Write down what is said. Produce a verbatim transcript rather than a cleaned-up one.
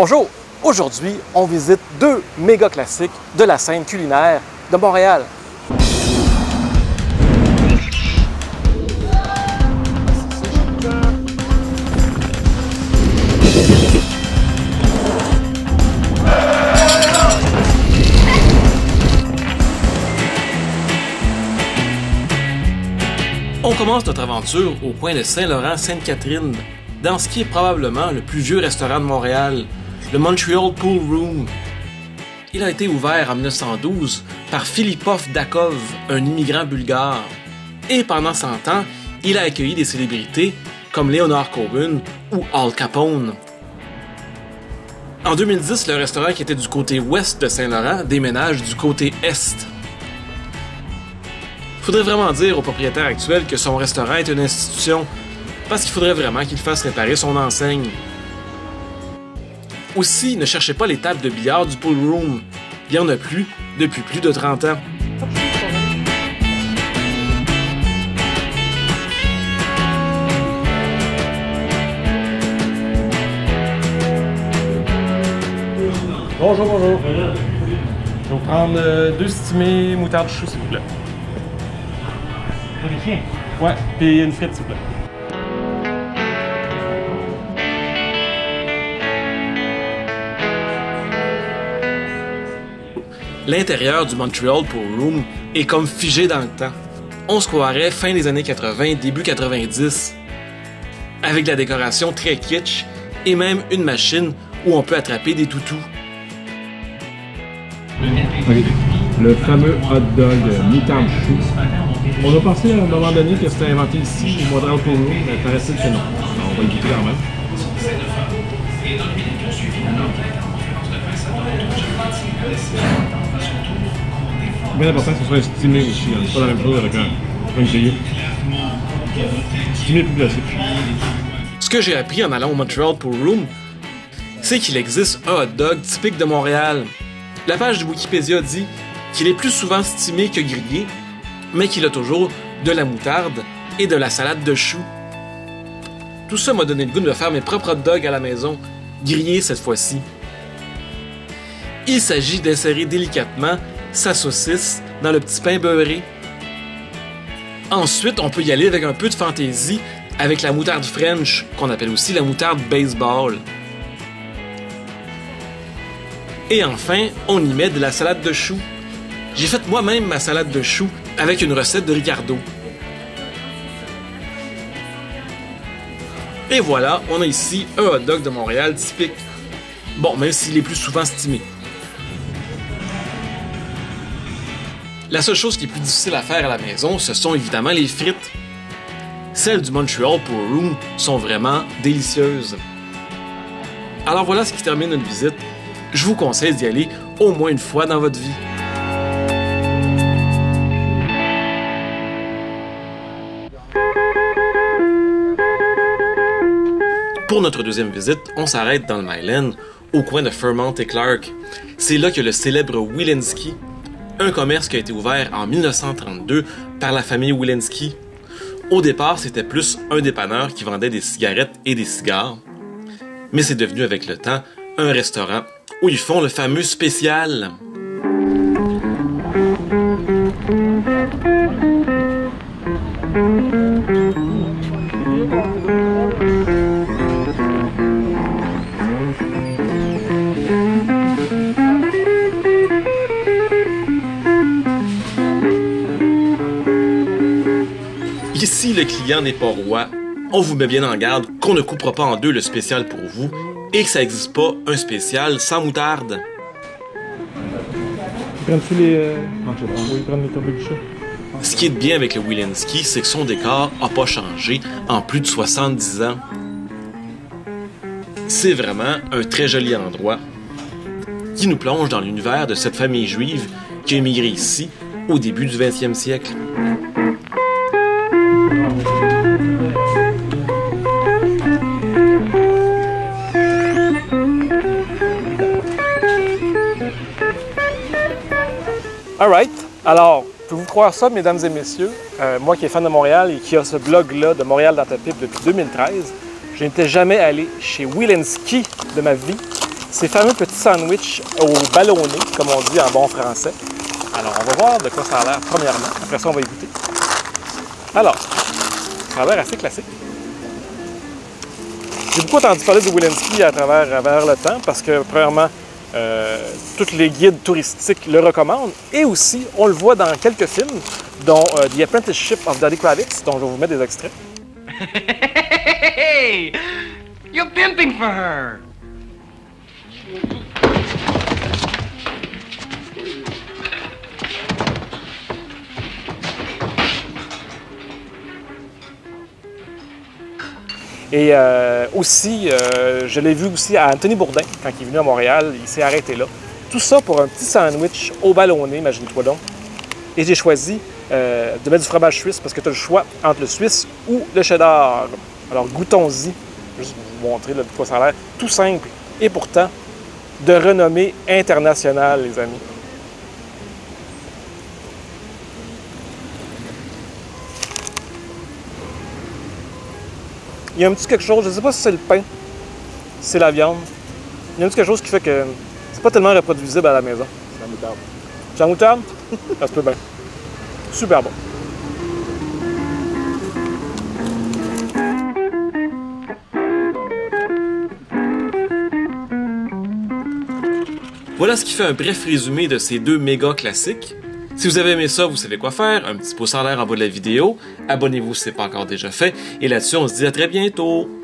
Bonjour! Aujourd'hui, on visite deux méga classiques de la scène culinaire de Montréal. On commence notre aventure au coin de Saint-Laurent-Sainte-Catherine, dans ce qui est probablement le plus vieux restaurant de Montréal, le Montreal Pool Room. Il a été ouvert en mille neuf cent douze par Filipov Dakov, un immigrant bulgare. Et pendant cent ans, il a accueilli des célébrités comme Leonard Cohen ou Al Capone. En deux mille dix, le restaurant qui était du côté ouest de Saint-Laurent déménage du côté est. Faudrait vraiment dire au propriétaire actuel que son restaurant est une institution, parce qu'il faudrait vraiment qu'il fasse réparer son enseigne. Aussi, ne cherchez pas les tables de billard du pool room. Il n'y en a plus depuis plus de trente ans. Bonjour, bonjour. Je vais vous prendre euh, deux stimés moutarde chou, s'il vous plaît. Ouais, puis une frite, s'il vous plaît. L'intérieur du Montreal Pool Room est comme figé dans le temps. On se croirait fin des années quatre-vingt, début quatre-vingt-dix, avec de la décoration très kitsch et même une machine où on peut attraper des toutous. Oui. Le fameux hot dog moutarde chou. On a pensé à un moment donné que c'était inventé ici, au Montréal Pool Room, mais ça paraissait que non. On va le goûter quand même. C'est bien important que ce soit estimé aussi, c'est pas la même chose avec un grillé. Estimé plus classique. Ce que j'ai appris en allant au Montreal Pool Room, c'est qu'il existe un hot dog typique de Montréal. La page de Wikipédia dit qu'il est plus souvent stimé que grillé, mais qu'il a toujours de la moutarde et de la salade de choux. Tout ça m'a donné le goût de faire mes propres hot dogs à la maison, grillés cette fois-ci. Il s'agit d'insérer délicatement sa saucisse dans le petit pain beurré. Ensuite, on peut y aller avec un peu de fantaisie avec la moutarde French, qu'on appelle aussi la moutarde baseball. Et enfin, on y met de la salade de choux. J'ai fait moi-même ma salade de choux avec une recette de Ricardo. Et voilà, on a ici un hot dog de Montréal typique. Bon, même s'il est plus souvent stimé. La seule chose qui est plus difficile à faire à la maison, ce sont évidemment les frites. Celles du Montreal Pool Room sont vraiment délicieuses. Alors voilà ce qui termine notre visite. Je vous conseille d'y aller au moins une fois dans votre vie. Pour notre deuxième visite, on s'arrête dans le Myland, au coin de Fermont et Clark. C'est là que le célèbre Wilensky, un commerce qui a été ouvert en mille neuf cent trente-deux par la famille Wilensky. Au départ, c'était plus un dépanneur qui vendait des cigarettes et des cigares. Mais c'est devenu avec le temps un restaurant où ils font le fameux spécial. Ici, le client n'est pas roi. On vous met bien en garde qu'on ne coupera pas en deux le spécial pour vous et que ça n'existe pas un spécial sans moutarde. Prends-tu les... Euh... Non, je prends. Oui, prends les tombes du chat. Ce qui est bien avec le Wilensky, c'est que son décor n'a pas changé en plus de soixante-dix ans. C'est vraiment un très joli endroit qui nous plonge dans l'univers de cette famille juive qui a émigré ici au début du vingtième siècle. Alright, alors, pouvez-vous croire ça, mesdames et messieurs? Euh, moi qui est fan de Montréal et qui a ce blog-là de Montréal dans ta pipe depuis deux mille treize, je n'étais jamais allé chez Wilensky de ma vie. ces fameux petits sandwichs au ballonné, comme on dit en bon français. Alors, on va voir de quoi ça a l'air premièrement. Après ça, on va y goûter. Alors, ça a l'air assez classique. J'ai beaucoup entendu parler de Wilensky à travers, à travers le temps parce que, premièrement, euh, tous les guides touristiques le recommandent. Et aussi, on le voit dans quelques films, dont euh, The Apprenticeship of Duddy Kravitz, dont je vais vous mettre des extraits. Hey! You're pimping for her! Et euh, aussi, euh, je l'ai vu aussi à Anthony Bourdain, quand il est venu à Montréal, il s'est arrêté là. Tout ça pour un petit sandwich au ballonné, imagine-toi donc. Et j'ai choisi euh, de mettre du fromage suisse, parce que tu as le choix entre le suisse ou le cheddar. Alors goûtons-y, juste pour vous montrer là, de quoi ça a l'air. Tout simple, et pourtant, de renommée internationale, les amis. Il y a un petit quelque chose, je ne sais pas si c'est le pain, si c'est la viande. Il y a un petit quelque chose qui fait que c'est pas tellement reproduisible à la maison. C'est la moutarde. C'est la moutarde? Ça se peut bien. Super bon. Voilà ce qui fait un bref résumé de ces deux méga classiques. Si vous avez aimé ça, vous savez quoi faire, un petit pouce en l'air en bas de la vidéo, abonnez-vous si ce n'est pas encore déjà fait, et là-dessus on se dit à très bientôt!